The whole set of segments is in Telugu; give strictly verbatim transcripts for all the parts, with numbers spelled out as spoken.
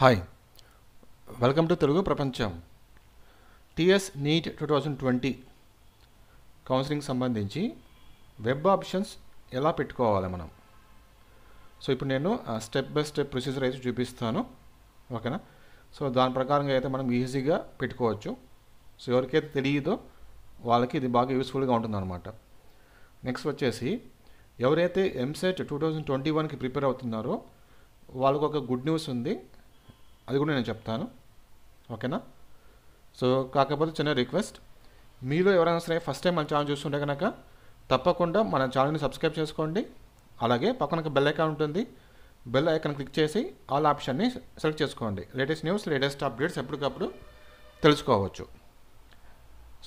Hi welcome to Telugu Prapancham TS NEET twenty twenty counselling సంబంధించి వెబ్ ఆప్షన్స్ ఎలా పెట్టుకోవాలి మనం సో ఇప్పుడు నేను స్టెప్ బై స్టెప్ ప్రొసీజర్ అయితే చూపిస్తాను ఓకేనా సో దాని ప్రకారంగా అయితే మనం ఈజీగా పెట్టుకోవచ్చు సో ఎవరికైతే తెలియదో వాళ్ళకి ఇది బాగా యూస్ఫుల్ గా ఉంటుందన్నమాట నెక్స్ట్ వచ్చేసి ఎవరైతే ఎంసెట్ ట్వంటీ ట్వంటీ వన్ కి ప్రిపేర్ అవుతున్నారో వాళ్ళకి ఒక గుడ్ న్యూస్ ఉంది అది కూడా నేను చెప్తాను ఓకేనా సో కాకపోతే చిన్న రిక్వెస్ట్ మీలో ఎవరైనా సరే ఫస్ట్ టైం మన ఛానల్ చూస్తుంటే కనుక తప్పకుండా మన ఛానల్ని సబ్స్క్రైబ్ చేసుకోండి అలాగే పక్కన ఒక బెల్ ఐకాన్ ఉంటుంది బెల్ ఐకాన్ క్లిక్ చేసి ఆల్ ఆప్షన్ని సెలెక్ట్ చేసుకోండి లేటెస్ట్ న్యూస్ లేటెస్ట్ అప్డేట్స్ ఎప్పటికప్పుడు తెలుసుకోవచ్చు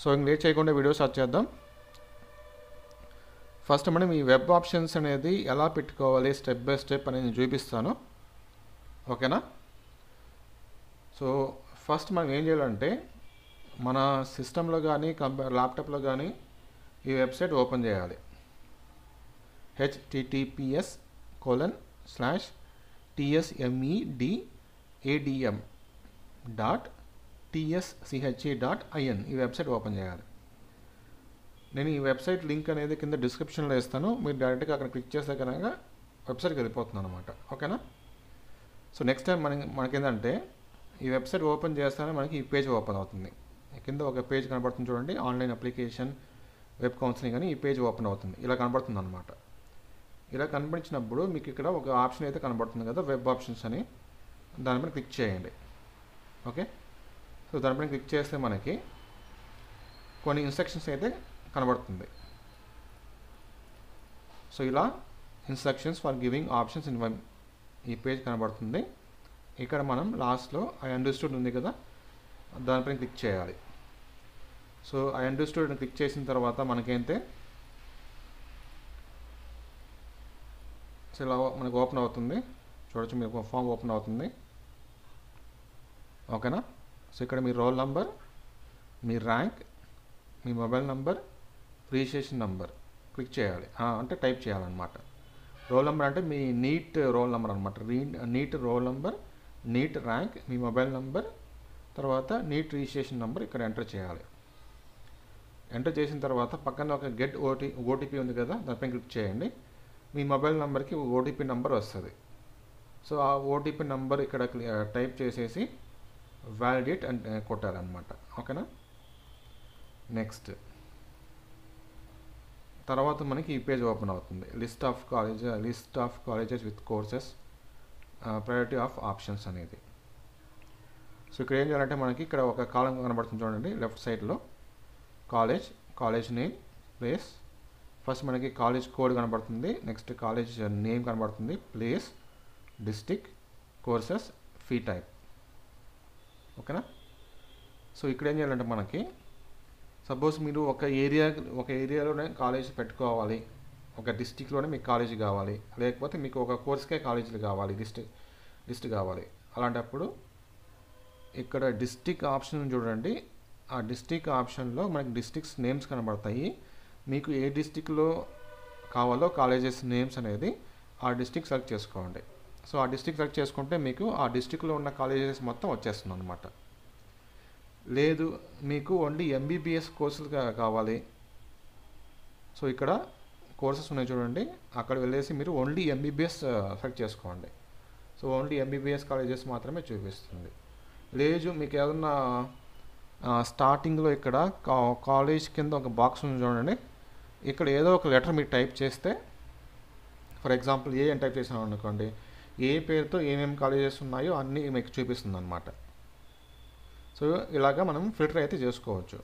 సో ఇంక లేట్ చేయకుండా వీడియో స్టార్ట్ చేద్దాం ఫస్ట్ మనం ఈ వెబ్ ఆప్షన్స్ అనేది ఎలా పెట్టుకోవాలి స్టెప్ బై స్టెప్ అనేది నేను చూపిస్తాను ఓకేనా సో ఫస్ట్ మనం ఏం చేయాలంటే మన సిస్టంలో కానీ కంప్యూటర్ ల్యాప్టాప్లో కానీ ఈ వెబ్సైట్ ఓపెన్ చేయాలి HTTPS colon slash TSMEDADM dot TSCHE dot IN ఈ వెబ్సైట్ ఓపెన్ చేయాలి నేను ఈ వెబ్సైట్ లింక్ అనేది కింద డిస్క్రిప్షన్లో ఇస్తాను మీరు డైరెక్ట్గా అక్కడ క్లిక్ చేస్తే కనుక వెబ్సైట్కి వెళ్ళిపోతున్నాను అనమాట ఓకేనా సో నెక్స్ట్ టైం మన మనకేంటంటే ఈ వెబ్సైట్ ఓపెన్ చేస్తానే మనకి ఈ పేజ్ ఓపెన్ అవుతుంది కింద ఒక పేజ్ కనబడుతుంది చూడండి ఆన్లైన్ అప్లికేషన్ వెబ్ కౌన్సిలింగ్ అని ఈ పేజ్ ఓపెన్ అవుతుంది ఇలా కనబడుతుంది అనమాట ఇలా కనిపించినప్పుడు మీకు ఇక్కడ ఒక ఆప్షన్ అయితే కనబడుతుంది కదా వెబ్ ఆప్షన్స్ అని దానిపైన క్లిక్ చేయండి ఓకే సో దానిపైన క్లిక్ చేస్తే మనకి కొన్ని ఇన్స్ట్రక్షన్స్ అయితే కనబడుతుంది సో ఇలా instructions for giving options in one ఈ పేజ్ కనబడుతుంది ఇక్కడ మనం లాస్ట్లో ఐ అండర్స్టూడ్ ఉంది కదా దానిపైన క్లిక్ చేయాలి సో ఐ అండర్స్టూడ్ క్లిక్ చేసిన తర్వాత మనకైతే సో ఇలా మనకు ఓపెన్ అవుతుంది చూడొచ్చు మీకు ఫామ్ ఓపెన్ అవుతుంది ఓకేనా సో ఇక్కడ మీ రోల్ నంబర్ మీ ర్యాంక్ మీ mobile number registration number click చేయాలి అంటే టైప్ చేయాలన్నమాట రోల్ నెంబర్ అంటే మీ నీట్ రోల్ నెంబర్ అనమాట re NEET roll number NEET rank మీ మొబైల్ నెంబర్ తర్వాత నీట్ రిజిస్ట్రేషన్ నెంబర్ ఇక్కడ ఎంటర్ చేయాలి ఎంటర్ చేసిన తర్వాత పక్కన ఒక గెట్ ఓటీ ఓటీపీ ఉంది కదా దానిపైన క్లిక్ చేయండి మీ మొబైల్ నెంబర్కి ఓటీపీ నెంబర్ వస్తుంది సో ఆ ఓటీపీ నెంబర్ ఇక్కడ టైప్ చేసేసి వ్యాలిడేట్ అండ్ కొట్టాలన్నమాట ఓకేనా నెక్స్ట్ తర్వాత మనకి ఈ పేజ్ ఓపెన్ అవుతుంది list of college list of colleges with courses priority of options అనేది సో ఇక్కడ ఏం చేయాలంటే మనకి ఇక్కడ ఒక కాలం కనబడుతుంది చూడండి లెఫ్ట్ సైడ్లో college college name place first మనకి కాలేజ్ కోడ్ కనబడుతుంది నెక్స్ట్ కాలేజ్ నేమ్ కనబడుతుంది place district courses fee type ఓకేనా సో ఇక్కడ ఏం చేయాలంటే మనకి సపోజ్ మీరు ఒక ఏరియా ఒక ఏరియాలోనే కాలేజ్ పెట్టుకోవాలి ఒక డిస్టిక్లోనే మీకు కాలేజీ కావాలి లేకపోతే మీకు ఒక కోర్స్కే కాలేజీలు కావాలి డిస్టిక్ లిస్ట్ కావాలి అలాంటప్పుడు ఇక్కడ డిస్టిక్ ఆప్షన్ చూడండి ఆ డిస్టిక్ ఆప్షన్లో మనకి డిస్టిక్స్ నేమ్స్ కనబడతాయి మీకు ఏ డిస్టిక్లో కావాలో కాలేజెస్ నేమ్స్ అనేది ఆ డిస్టిక్ సెలెక్ట్ చేసుకోండి సో ఆ డిస్టిక్ సెలెక్ట్ చేసుకుంటే మీకు ఆ డిస్టిక్లో ఉన్న కాలేజెస్ మొత్తం వచ్చేస్తుంది అనమాట లేదు మీకు ఓన్లీ ఎంబీబీఎస్ కోర్సులు కావాలి సో ఇక్కడ కోర్సెస్ ఉన్నాయి చూడండి అక్కడ వెళ్ళేసి మీరు ఓన్లీ ఎంబీబీఎస్ సెలెక్ట్ చేసుకోండి సో ఓన్లీ ఎంబీబీఎస్ కాలేజెస్ మాత్రమే చూపిస్తుంది లేదు మీకు ఏదన్నా స్టార్టింగ్లో ఇక్కడ కాలేజ్ కింద ఒక బాక్స్ ఉంది చూడండి ఇక్కడ ఏదో ఒక లెటర్ మీరు టైప్ చేస్తే ఫర్ ఎగ్జాంపుల్ ఏ అని టైప్ చేసాం అనుకోండి ఏ పేరుతో ఏమేమి కాలేజెస్ ఉన్నాయో అన్నీ మీకు చూపిస్తుంది అనమాట సో ఇలాగా మనం ఫిల్టర్ అయితే చేసుకోవచ్చు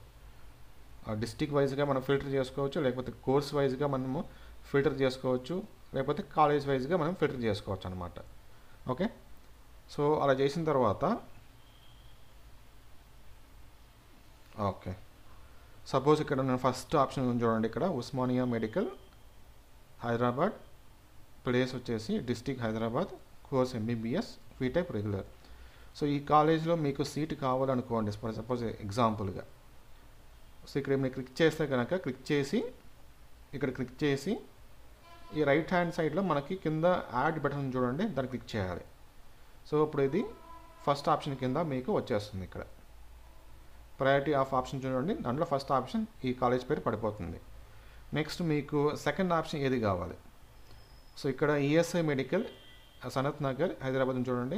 డిస్టిక్ వైజ్గా మనం ఫిల్టర్ చేసుకోవచ్చు లేకపోతే కోర్స్ వైజ్గా మనము ఫిల్టర్ చేసుకోవచ్చు లేకపోతే కాలేజ్ వైజ్గా మనం ఫిల్టర్ చేసుకోవచ్చు అనమాట ఓకే సో అలా చేసిన తర్వాత ఓకే సపోజ్ ఇక్కడ నేను ఫస్ట్ ఆప్షన్ చూడండి ఇక్కడ ఉస్మానియా మెడికల్ హైదరాబాద్ ప్లేస్ వచ్చేసి district Hyderabad course MBBS fee type regular so ఈ కాలేజ్లో మీకు సీటు కావాలనుకోండి ఫర్ సపోజ్ ఎగ్జాంపుల్గా సో ఇక్కడ మీరు క్లిక్ చేస్తే కనుక క్లిక్ చేసి ఇక్కడ క్లిక్ చేసి ఈ రైట్ హ్యాండ్ సైడ్లో మనకి కింద యాడ్ బటన్ చూడండి దాన్ని క్లిక్ చేయాలి సో ఇప్పుడు ఇది ఫస్ట్ ఆప్షన్ కింద మీకు వచ్చేస్తుంది. ఇక్కడ ప్రయారిటీ ఆఫ్ ఆప్షన్ చూడండి, అందులో ఫస్ట్ ఆప్షన్ ఈ కాలేజ్ పేరు పడిపోతుంది. నెక్స్ట్ మీకు సెకండ్ ఆప్షన్ ఏది కావాలి, సో ఇక్కడ ఈఎస్ఐ మెడికల్ సనత్ నగర్ హైదరాబాద్ చూడండి.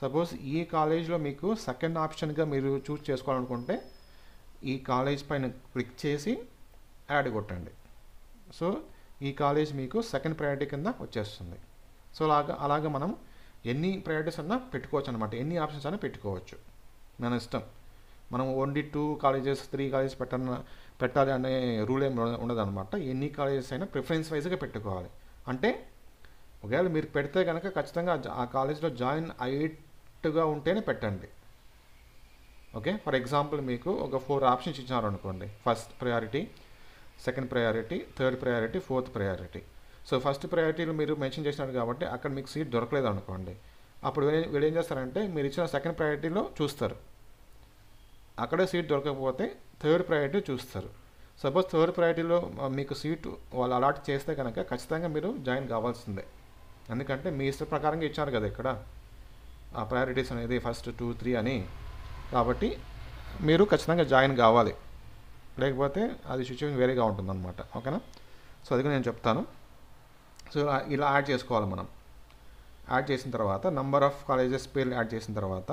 సపోజ్ ఈ కాలేజ్లో మీకు సెకండ్ ఆప్షన్గా మీరు చూస్ చేసుకోవాలనుకుంటే ఈ కాలేజ్ పైన క్లిక్ చేసి యాడ్ కొట్టండి. సో ఈ కాలేజ్ మీకు సెకండ్ ప్రయారిటీ కింద వచ్చేస్తుంది. సో అలాగా అలాగా మనం ఎన్ని ప్రయారిటీస్ అన్నా పెట్టుకోవచ్చు అనమాట, ఎన్ని ఆప్షన్స్ అయినా పెట్టుకోవచ్చు, మన ఇష్టం. మనం only two colleges three colleges పెట్టాలన్న పెట్టాలి అనే రూల్ ఏం ఉండదన్నమాట. ఎన్ని కాలేజెస్ అయినా ప్రిఫరెన్స్ వైజ్గా పెట్టుకోవాలి. అంటే ఒకవేళ మీరు పెడితే కనుక ఖచ్చితంగా ఆ కాలేజ్లో జాయిన్ అయ్యేట్టుగా ఉంటేనే పెట్టండి. ఓకే, ఫర్ ఎగ్జాంపుల్ మీకు ఒక ఫోర్ ఆప్షన్స్ ఇచ్చినారు అనుకోండి, first priority, second priority, third priority, fourth priority. So first ప్రయారిటీలో మీరు మెన్షన్ చేసినారు కాబట్టి అక్కడ మీకు సీట్ దొరకలేదు అనుకోండి, అప్పుడు వీళ్ళు ఏం చేస్తారంటే మీరు ఇచ్చిన సెకండ్ ప్రయారిటీలో చూస్తారు, అక్కడే సీట్ దొరకకపోతే థర్డ్ ప్రయారిటీ చూస్తారు. సపోజ్ థర్డ్ ప్రయారిటీలో మీకు సీటు వాళ్ళు అలాట్ చేస్తే కనుక ఖచ్చితంగా మీరు జాయిన్ కావాల్సిందే, ఎందుకంటే మీ ఇష్ట ప్రకారంగా ఇచ్చారు కదా ఇక్కడ ఆ ప్రయారిటీస్ అనేది ఫస్ట్ టూ త్రీ అని. కాబట్టి మీరు ఖచ్చితంగా జాయిన్ కావాలి, లేకపోతే అది సిచ్యువేషన్ వేరేగా ఉంటుందన్నమాట. ఓకేనా, సో అది కూడా నేను చెప్తాను. సో ఇలా యాడ్ చేసుకోవాలి మనం. యాడ్ చేసిన తర్వాత నెంబర్ ఆఫ్ కాలేజెస్ పేర్లు యాడ్ చేసిన తర్వాత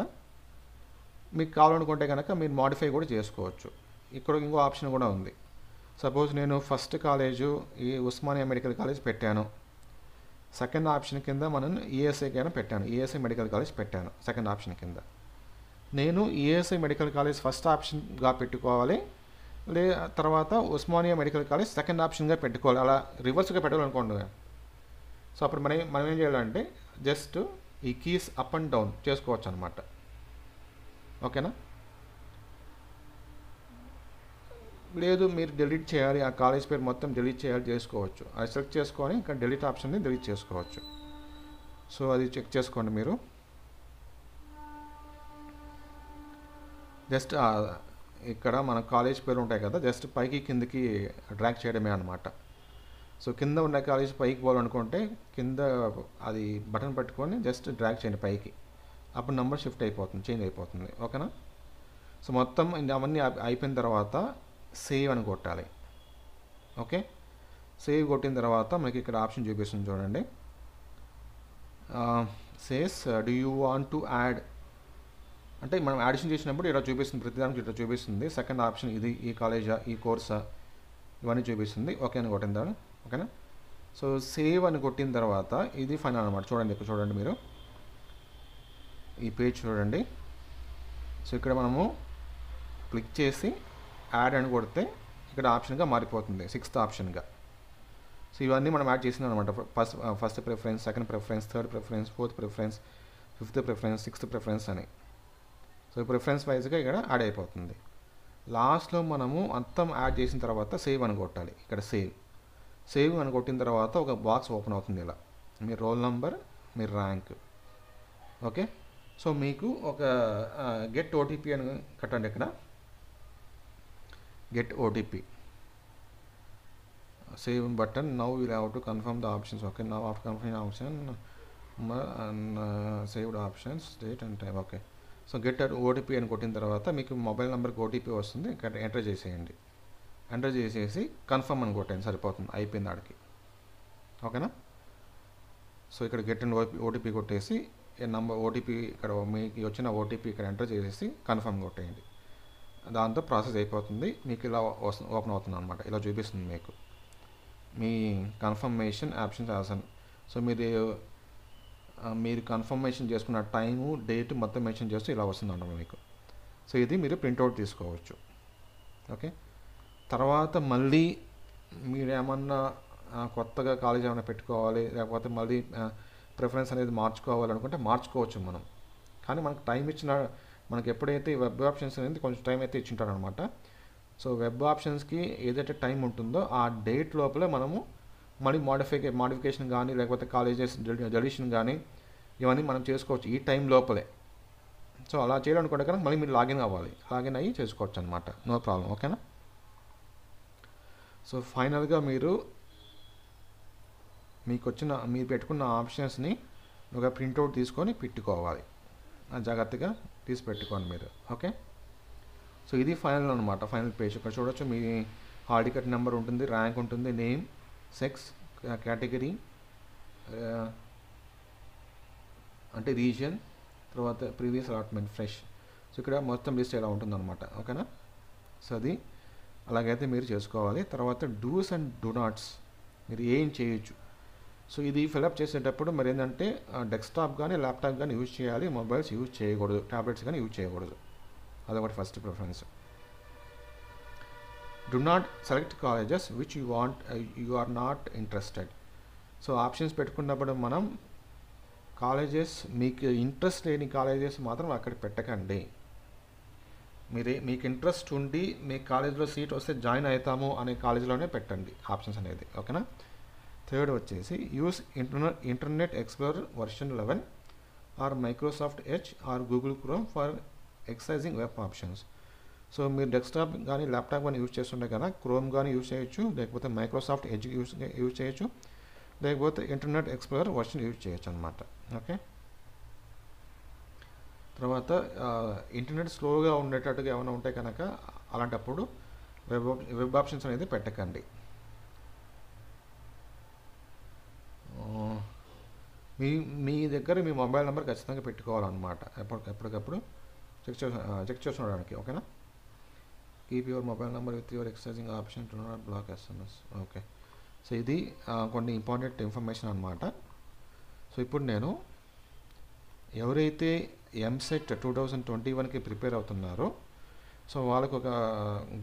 మీకు కావాలనుకుంటే కనుక మీరు మాడిఫై కూడా చేసుకోవచ్చు. ఇక్కడ ఇంకో ఆప్షన్ కూడా ఉంది. సపోజ్ నేను ఫస్ట్ కాలేజు ఈ ఉస్మానియా మెడికల్ కాలేజ్ పెట్టాను, సెకండ్ ఆప్షన్ కింద మనం ఈఎస్ఐకైనా పెట్టాను, ఈఎస్ఐ మెడికల్ కాలేజ్ పెట్టాను సెకండ్ ఆప్షన్ కింద. నేను ఈఎస్ఐ మెడికల్ కాలేజ్ ఫస్ట్ ఆప్షన్గా పెట్టుకోవాలి, లే తర్వాత ఉస్మానియా మెడికల్ కాలేజ్ సెకండ్ ఆప్షన్గా పెట్టుకోవాలి, అలా రివర్స్గా పెట్టాలనుకోండి. సో అప్పుడు మనం మనం ఏం చేయాలంటే జస్ట్ ఈ కీస్ అప్ అండ్ డౌన్ చేసుకోవచ్చు అనమాట. ఓకేనా, లేదు మీరు డిలీట్ చేయాలి, ఆ కాలేజ్ పేరు మొత్తం డిలీట్ చేయాలి చేసుకోవచ్చు, అది సెలెక్ట్ చేసుకొని ఇంకా డిలీట్ ఆప్షన్ని డిలీట్ చేసుకోవచ్చు. సో అది చెక్ చేసుకోండి మీరు, జస్ట్ ఇక్కడ మన కాలేజ్ పేరు ఉంటాయి కదా, జస్ట్ పైకి కిందకి డ్రాగ్ చేయడమే అనమాట. సో కింద ఉన్న కాలేజ్ పైకి పోవాలనుకుంటే కింద అది బటన్ పెట్టుకొని జస్ట్ డ్రాగ్ చేయండి పైకి, అప్పుడు నెంబర్ షిఫ్ట్ అయిపోతుంది, చేంజ్ అయిపోతుంది. ఓకేనా, సో మొత్తం అవన్నీ అయిపోయిన తర్వాత సేవ్ అని కొట్టాలి. ఓకే, సేవ్ కొట్టిన తర్వాత మనకి ఇక్కడ ఆప్షన్ చూపిస్తుంది చూడండి, says do you want to add అంటే మనం యాడిషన్ చేసినప్పుడు ఇక్కడ చూపిస్తుంది, ప్రతిదానికి ఇక్కడ చూపిస్తుంది సెకండ్ ఆప్షన్ ఇది, ఈ కాలేజా ఈ కోర్సా ఇవన్నీ చూపిస్తుంది. ఓకే అని కొట్టిన తర్వాత ఓకేనా, సో సేవ్ అని కొట్టిన తర్వాత ఇది ఫైనల్ అనమాట. చూడండి ఇక్కడ చూడండి మీరు ఈ పేజ్ చూడండి. సో ఇక్కడ మనము క్లిక్ చేసి యాడ్ అని కొడితే ఇక్కడ ఆప్షన్గా మారిపోతుంది సిక్స్త్ ఆప్షన్గా. సో ఇవన్నీ మనం యాడ్ చేసినాం అనమాట, first first preference, second preference, third preference, fourth preference, fifth preference, sixth preference అని. సో ప్రిఫరెన్స్ వైజ్గా ఇక్కడ యాడ్ అయిపోతుంది. లాస్ట్లో మనము మొత్తం యాడ్ చేసిన తర్వాత సేవ్ అని కొట్టాలి. ఇక్కడ సేవ్ సేవ్ అని కొట్టిన తర్వాత ఒక బాక్స్ ఓపెన్ అవుతుంది ఇలా, మీ రోల్ నెంబర్, మీ ర్యాంక్. ఓకే, సో మీకు ఒక గెట్ ఓటీపీ అని కట్టండి ఇక్కడ, get OTP, save button, now you have to confirm the options. Okay, now after confirm option saved options date and time. Okay, so get OTP అని కొట్టిన తర్వాత మీకు మొబైల్ నెంబర్కి ఓటీపీ వస్తుంది, ఇక్కడ ఎంటర్ చేసేయండి. ఎంటర్ చేసేసి కన్ఫర్మ్ అని కొట్టండి, సరిపోతుంది, అయిపోయింది ఆడికి. ఓకేనా, సో ఇక్కడ గెట్ అండ్ ఓటీపీ కొట్టేసి నంబర్ ఓటీపీ ఇక్కడ మీకు వచ్చిన ఓటీపీ ఇక్కడ ఎంటర్ చేసేసి కన్ఫర్మ్ కొట్టేయండి. దాంతో ప్రాసెస్ అయిపోతుంది, మీకు ఇలా ఓపెన్ అవుతుంది అనమాట. ఇలా చూపిస్తుంది మీకు మీ కన్ఫర్మేషన్ ఆప్షన్స్ ఆప్షన్. సో మీరు మీరు కన్ఫర్మేషన్ చేసుకున్న టైము డేట్ మొత్తం మెన్షన్ చేస్తే ఇలా వస్తుంది అనమాట మీకు. సో ఇది మీరు ప్రింట్అవుట్ తీసుకోవచ్చు. ఓకే, తర్వాత మళ్ళీ మీరు ఏమన్నా కొత్తగా కాలేజ్ ఏమైనా పెట్టుకోవాలి, లేకపోతే మళ్ళీ ప్రిఫరెన్స్ అనేది మార్చుకోవాలనుకుంటే మార్చుకోవచ్చు మనం. కానీ మనకు టైం ఇచ్చిన మనకి ఎప్పుడైతే వెబ్ ఆప్షన్స్ అనేది కొంచెం టైం అయితే ఇచ్చింటారనమాట. సో వెబ్ ఆప్షన్స్కి ఏదైతే టైం ఉంటుందో ఆ డేట్ లోపలే మనము మళ్ళీ మాడిఫై మాడిఫికేషన్ కానీ, లేకపోతే కాలేజెస్ డెలిషన్ కానీ ఇవన్నీ మనం చేసుకోవచ్చు ఈ టైం లోపలే. సో అలా చేయాలనుకుంటే కనుక మళ్ళీ మీరు లాగిన్ అవ్వాలి, లాగిన్ అయ్యి చేసుకోవచ్చు అనమాట, నో ప్రాబ్లం. ఓకేనా, సో ఫైనల్గా మీరు మీకు వచ్చిన మీరు పెట్టుకున్న ఆప్షన్స్ని ఒక ప్రింట్అవుట్ తీసుకొని పెట్టుకోవాలి. జాగ్రత్తగా తీసి పెట్టుకోండి మీరు. ఓకే, సో ఇది ఫైనల్ అన్నమాట. ఫైనల్ పేజ్ ఇక్కడ చూడొచ్చు, మీ హాల్ టికెట్ నెంబర్ ఉంటుంది, ర్యాంక్ ఉంటుంది, నేమ్, సెక్స్, కేటగిరీ అంటే రీజియన్, తర్వాత ప్రీవియస్ అలాట్మెంట్ ఫ్రెష్. సో ఇక్కడ మొత్తం లిస్ట్ ఎలా ఉంటుందన్నమాట. ఓకేనా, సో అది అలాగైతే మీరు చేసుకోవాలి. తర్వాత డూస్ అండ్ డూ నాట్స్ మీరు ఏం చేయొచ్చు. సో ఇది ఫిలప్ చేసేటప్పుడు మరి ఏంటంటే డెస్క్టాప్ కానీ ల్యాప్టాప్ కానీ యూజ్ చేయాలి, మొబైల్స్ యూజ్ చేయకూడదు, ట్యాబ్లెట్స్ కానీ యూజ్ చేయకూడదు. అదొకటి first preference. Do not select colleges which you want you are not interested. So options పెట్టుకున్నప్పుడు మనం కాలేజెస్ మీకు ఇంట్రెస్ట్ లేని కాలేజెస్ మాత్రం అక్కడ పెట్టకండి. మీరే మీకు ఇంట్రెస్ట్ ఉండి మీ కాలేజ్లో సీట్ వస్తే జాయిన్ అవుతాము అనే కాలేజీలోనే పెట్టండి ఆప్షన్స్ అనేది. ఓకేనా. థర్డ్ వచ్చేసి use internet internet explorer version eleven or Microsoft Edge or Google Chrome for exercising web options. So మీరు డెస్క్టాప్ కానీ ల్యాప్టాప్ కానీ యూజ్ చేస్తుండే కదా, క్రోమ్ కానీ యూజ్ చేయొచ్చు, లేకపోతే మైక్రోసాఫ్ట్ ఎడ్జ్ యూజ్ యూజ్ చేయొచ్చు, లేకపోతే ఇంటర్నెట్ ఎక్స్ప్లోరర్ వర్షన్ యూజ్ చేయొచ్చు అనమాట. ఓకే, తర్వాత ఇంటర్నెట్ స్లోగా ఉండేటట్టుగా ఏమైనా ఉంటే కనుక అలాంటప్పుడు వెబ్ వెబ్ ఆప్షన్స్ అనేది పెట్టకండి. మీ మీ దగ్గర మీ మొబైల్ నెంబర్ ఖచ్చితంగా పెట్టుకోవాలన్నమాట, ఎప్పుడు ఎప్పటికప్పుడు చెక్ చే చెక్ చేసుకోవడానికి. ఓకేనా. Keep your mobile number with your exercising option to not block SMS. Okay, so ఇది కొన్ని ఇంపార్టెంట్ ఇన్ఫర్మేషన్ అనమాట. సో ఇప్పుడు నేను ఎవరైతే ఎంసెట్ టూ థౌజండ్ ట్వంటీ వన్కి ప్రిపేర్ అవుతున్నారో సో వాళ్ళకు ఒక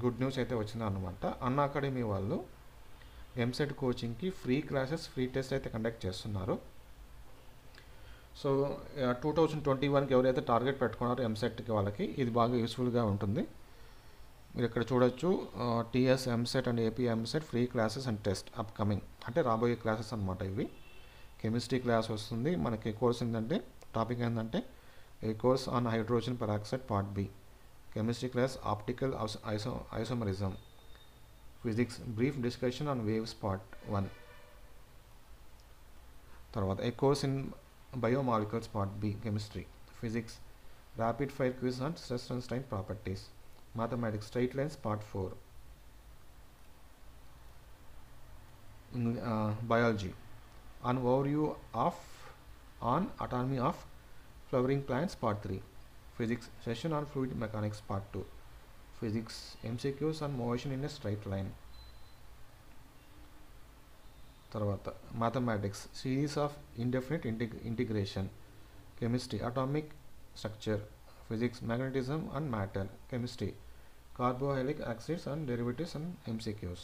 గుడ్ న్యూస్ అయితే వచ్చిందనమాట. అన్న అకాడమీ వాళ్ళు ఎంసెట్ కోచింగ్కి ఫ్రీ క్లాసెస్, ఫ్రీ టెస్ట్ అయితే కండక్ట్ చేస్తున్నారు. సో టూ థౌజండ్ ట్వంటీ వన్కి ఎవరైతే టార్గెట్ పెట్టుకున్నారో ఎంసెట్కి వాళ్ళకి ఇది బాగా యూస్ఫుల్గా ఉంటుంది. మీరు ఇక్కడ చూడొచ్చు, TS EAMCET and AP EAMCET free classes and test upcoming, అంటే రాబోయే క్లాసెస్ అనమాట ఇవి. కెమిస్ట్రీ క్లాస్ వస్తుంది మనకి. కోర్స్ ఏంటంటే టాపిక్ ఏంటంటే a course on hydrogen peroxide part B. Chemistry class optical iso isomerism physics brief discussion on waves part one. తర్వాత a course in biomolecules part B chemistry. Physics rapid fire quiz and stress and strain properties. Mathematics straight lines part four. Biology on overview of on anatomy of flowering plants part three. Physics session on fluid mechanics part two. Physics MCQs on motion in a straight line. తర్వాత mathematics series of indefinite integration. Chemistry atomic structure. Physics magnetism and matter. Chemistry carboxylic acids and derivatives and MCQs.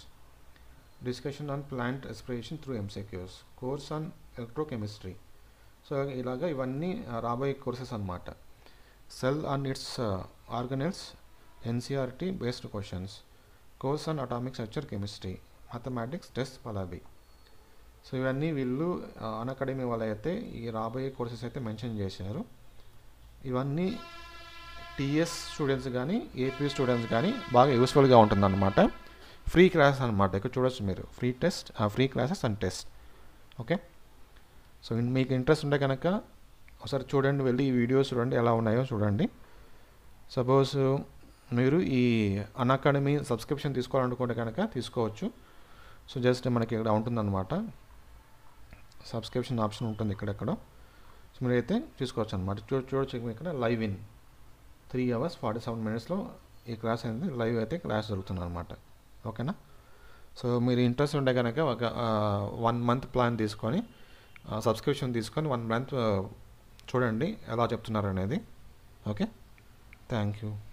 Discussion on plant respiration through MCQs. Course on electrochemistry. So ఇలాగా ఇవన్నీ రాబోయే కోర్సెస్ అన్నమాట. Cell and its organelles NCERT based questions. Course on atomic structure chemistry. Mathematics test పలాబీ. సో ఇవన్నీ వీళ్ళు అన్అకాడమీ వాళ్ళు అయితే ఈ రాబోయే కోర్సెస్ అయితే మెన్షన్ చేశారు. ఇవన్నీ టీఎస్ స్టూడెంట్స్ కానీ ఏపీ స్టూడెంట్స్ కానీ బాగా యూస్ఫుల్గా ఉంటుందన్నమాట. ఫ్రీ క్లాసెస్ అనమాట. ఇక్కడ చూడొచ్చు మీరు free test free classes and test. Okay, so మీకు ఇంట్రెస్ట్ ఉంటే కనుక ఒకసారి చూడండి, వెళ్ళి ఈ వీడియోస్ చూడండి ఎలా ఉన్నాయో చూడండి. సపోజ్ మీరు ఈ అన్అకాడమీ సబ్స్క్రిప్షన్ తీసుకోవాలనుకుంటే కనుక తీసుకోవచ్చు. సో జస్ట్ మనకి ఇక్కడ ఉంటుందన్నమాట, సబ్స్క్రిప్షన్ ఆప్షన్ ఉంటుంది ఇక్కడెక్కడ. సో మీరైతే తీసుకోవచ్చు అనమాట. చూడ చూడొచ్చు ఇక్కడ live in three hours forty seven మినిట్స్లో ఈ క్లాస్ అనేది లైవ్ అయితే క్లాస్ జరుగుతుంది అనమాట. ఓకేనా, సో మీరు ఇంట్రెస్ట్ ఉంటే కనుక ఒక వన్ మంత్ ప్లాన్ తీసుకొని సబ్స్క్రిప్షన్ తీసుకొని వన్ మంత్ చూడండి ఎలా చెప్తున్నారు అనేది. Okay, thank you.